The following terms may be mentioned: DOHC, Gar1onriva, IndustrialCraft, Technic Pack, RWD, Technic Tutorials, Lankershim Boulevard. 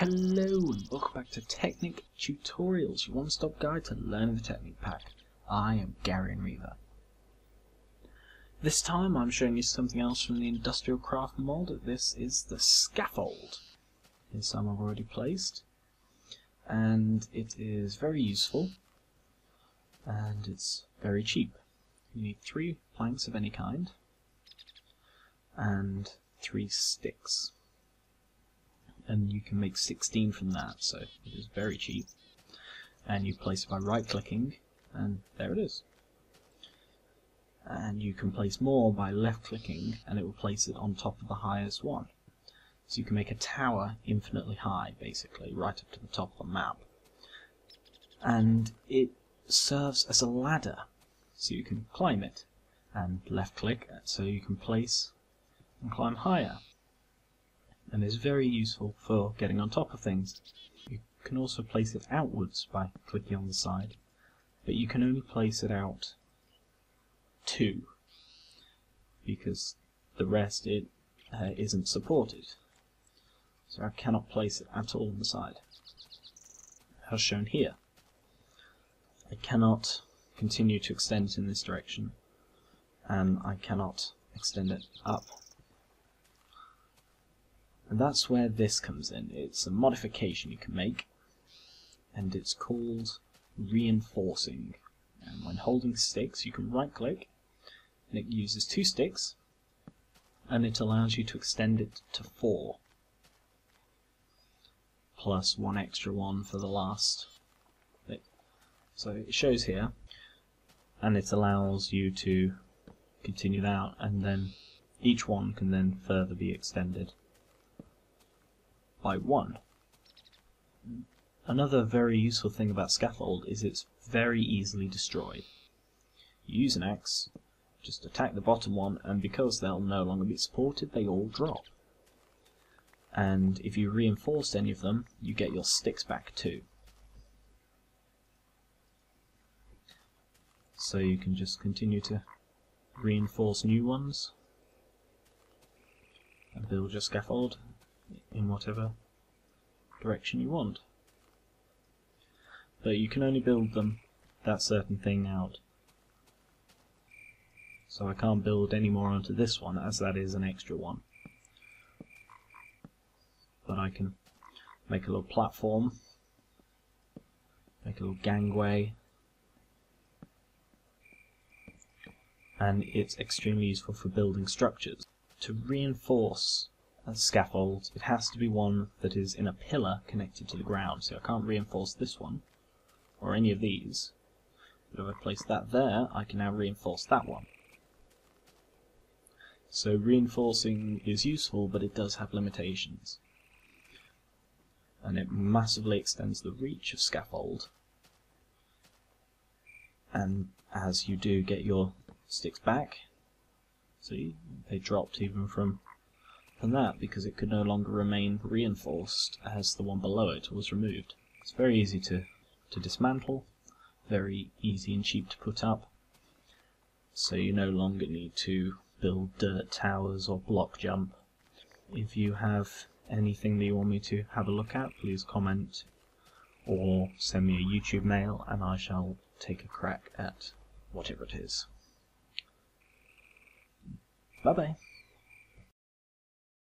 Hello and welcome back to Technic Tutorials, your one-stop guide to learning the Technic Pack. I am Gar1onriva. This time I'm showing you something else from the IndustrialCraft mod. This is the scaffold. Here's some I've already placed. And it is very useful. And it's very cheap. You need 3 planks of any kind. And 3 sticks. And you can make 16 from that, so it is very cheap. And you place it by right-clicking, and there it is. And you can place more by left-clicking, and it will place it on top of the highest one. So you can make a tower infinitely high, basically, right up to the top of the map. And it serves as a ladder, so you can climb it. And left-click, so you can place and climb higher. And is very useful for getting on top of things. You can also place it outwards by clicking on the side, but you can only place it out 2, because the rest isn't supported. So I cannot place it at all on the side, as shown here. I cannot continue to extend it in this direction, and I cannot extend it up. And that's where this comes in. It's a modification you can make, and it's called reinforcing. And when holding sticks, you can right click, and it uses 2 sticks, and it allows you to extend it to 4, plus 1 extra one for the last bit. So it shows here, and it allows you to continue that, and then each one can then further be extended by 1. Another very useful thing about scaffold is it's very easily destroyed. You use an axe, just attack the bottom one, and because they'll no longer be supported, they all drop. And if you reinforced any of them, you get your sticks back too. So you can just continue to reinforce new ones and build your scaffold in whatever direction you want. But you can only build them that certain thing out. So I can't build any more onto this one, as that is an extra one. But I can make a little platform, make a little gangway, and it's extremely useful for building structures. To reinforce a scaffold, it has to be one that is in a pillar connected to the ground, so I can't reinforce this one or any of these, but if I place that there, I can now reinforce that one. So reinforcing is useful, but it does have limitations, and it massively extends the reach of scaffold, and as you do get your sticks back, see, they dropped even from that, because it could no longer remain reinforced as the one below it was removed. It's very easy to dismantle, very easy and cheap to put up, so you no longer need to build dirt towers or block jump. If you have anything that you want me to have a look at, please comment or send me a YouTube mail and I shall take a crack at whatever it is. Bye bye.